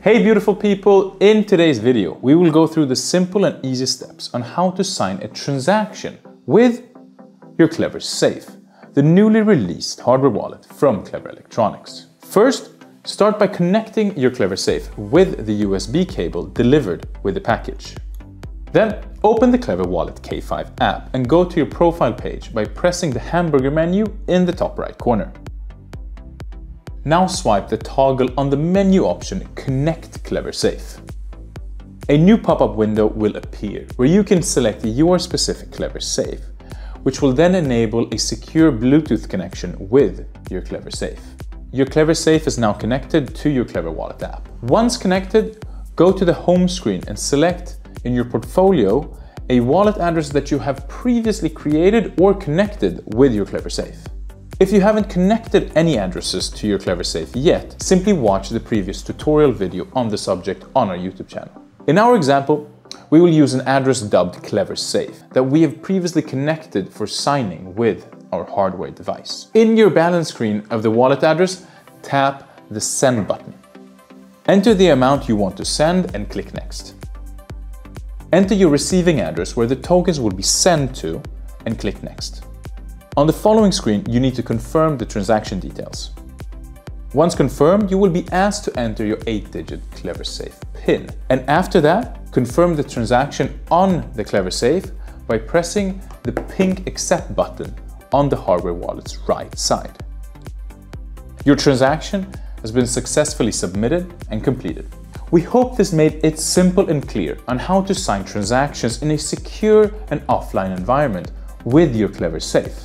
Hey beautiful people, in today's video we will go through the simple and easy steps on how to sign a transaction with your Klever Safe, the newly released hardware wallet from Klever Electronics. First, start by connecting your Klever Safe with the USB cable delivered with the package. Then open the KleverWallet K5 app and go to your profile page by pressing the hamburger menu in the top right corner. Now swipe the toggle on the menu option Connect Klever Safe. A new pop-up window will appear where you can select your specific Klever Safe, which will then enable a secure Bluetooth connection with your Klever Safe. Your Klever Safe is now connected to your KleverWallet app. Once connected, go to the home screen and select in your portfolio a wallet address that you have previously created or connected with your Klever Safe. If you haven't connected any addresses to your Klever Safe yet, simply watch the previous tutorial video on the subject on our YouTube channel. In our example, we will use an address dubbed Klever Safe that we have previously connected for signing with our hardware device. In your balance screen of the wallet address, tap the Send button. Enter the amount you want to send and click Next. Enter your receiving address where the tokens will be sent to and click Next. On the following screen, you need to confirm the transaction details. Once confirmed, you will be asked to enter your 8-digit Klever Safe PIN. And after that, confirm the transaction on the Klever Safe by pressing the pink Accept button on the hardware wallet's right side. Your transaction has been successfully submitted and completed. We hope this made it simple and clear on how to sign transactions in a secure and offline environment with your Klever Safe.